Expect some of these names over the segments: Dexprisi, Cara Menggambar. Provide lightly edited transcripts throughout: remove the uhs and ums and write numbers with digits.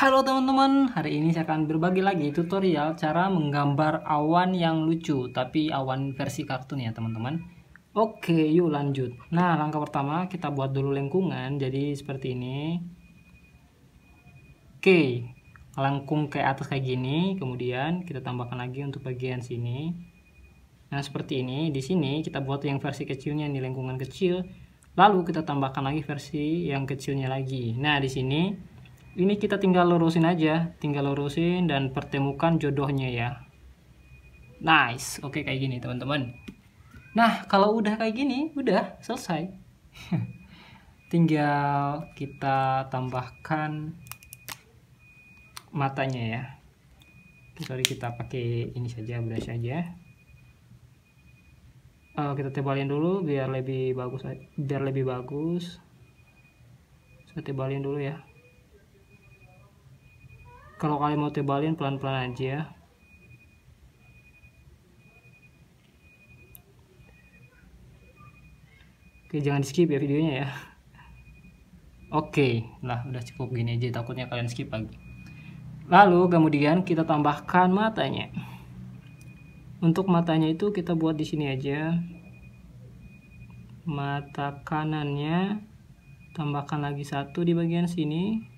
Halo teman-teman, hari ini saya akan berbagi lagi tutorial cara menggambar awan yang lucu, tapi awan versi kartun ya teman-teman. Oke, yuk lanjut. Nah, langkah pertama kita buat dulu lengkungan, jadi seperti ini. Oke, lengkung ke atas kayak gini, kemudian kita tambahkan lagi untuk bagian sini. Nah, seperti ini, di sini kita buat yang versi kecilnya, ini lengkungan kecil. Lalu kita tambahkan lagi versi yang kecilnya lagi. Nah, di sini ini kita tinggal lurusin aja, dan pertemukan jodohnya ya. Nice, oke kayak gini teman-teman. Nah, kalau udah kayak gini, udah selesai. Tinggal kita tambahkan matanya ya. Sorry, kita pakai ini saja, brush aja. Kita tebalin dulu biar lebih bagus. Saya tebalin dulu ya. Kalau kalian mau tebalin pelan-pelan aja. Oke, jangan di skip ya videonya ya. Oke, nah udah cukup gini aja, takutnya kalian skip lagi. Lalu kemudian kita tambahkan matanya. Untuk matanya itu kita buat di sini aja. Mata kanannya tambahkan lagi satu di bagian sini.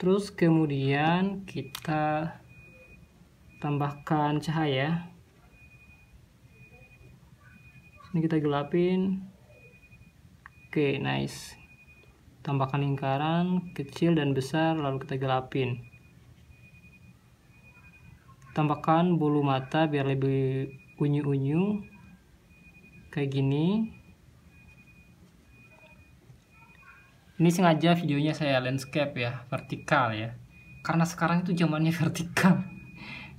Terus kemudian kita tambahkan cahaya. Ini kita gelapin. Oke, nice. Tambahkan lingkaran kecil dan besar lalu kita gelapin. Tambahkan bulu mata biar lebih unyu-unyu. Kayak gini. Ini sengaja videonya saya landscape ya, vertikal ya, karena sekarang itu zamannya vertikal.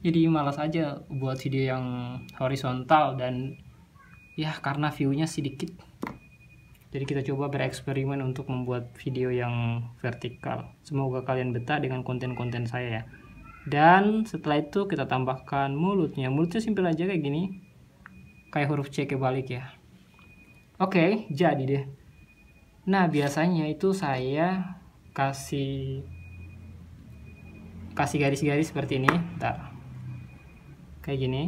Jadi malas aja buat video yang horizontal dan ya karena view-nya sedikit. Jadi kita coba bereksperimen untuk membuat video yang vertikal. Semoga kalian betah dengan konten-konten saya ya. Dan setelah itu kita tambahkan mulutnya. Mulutnya simpel aja kayak gini. Kayak huruf C kebalik ya. Oke, jadi deh. Nah, biasanya itu saya kasih garis-garis seperti ini, bentar. Kayak gini.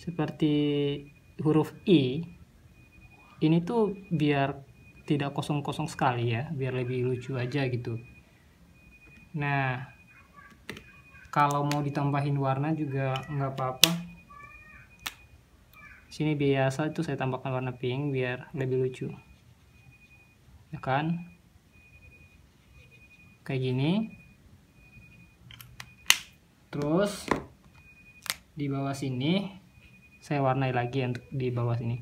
Seperti huruf I. Ini tuh biar tidak kosong-kosong sekali ya, biar lebih lucu aja gitu. Nah, kalau mau ditambahin warna juga nggak apa-apa. Sini biasa itu saya tambahkan warna pink biar lebih lucu ya kan, kayak gini. Terus di bawah sini saya warnai lagi untuk di bawah sini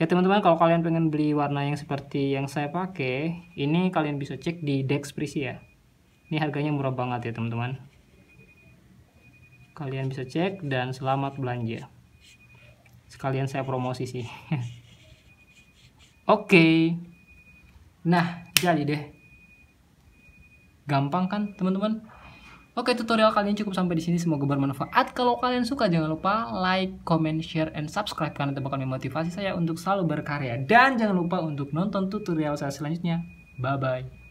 ya teman-teman. Kalau kalian pengen beli warna yang seperti yang saya pakai ini, kalian bisa cek di Dexprisi ya, ini harganya murah banget ya teman-teman, kalian bisa cek dan selamat belanja. Sekalian saya promosi sih. Oke. Nah, jadi deh. Gampang kan, teman-teman? Oke, tutorial kali ini cukup sampai di sini. Semoga bermanfaat. Kalau kalian suka, jangan lupa like, comment, share, and subscribe. Karena itu bakal memotivasi saya untuk selalu berkarya. Dan jangan lupa untuk nonton tutorial saya selanjutnya. Bye-bye.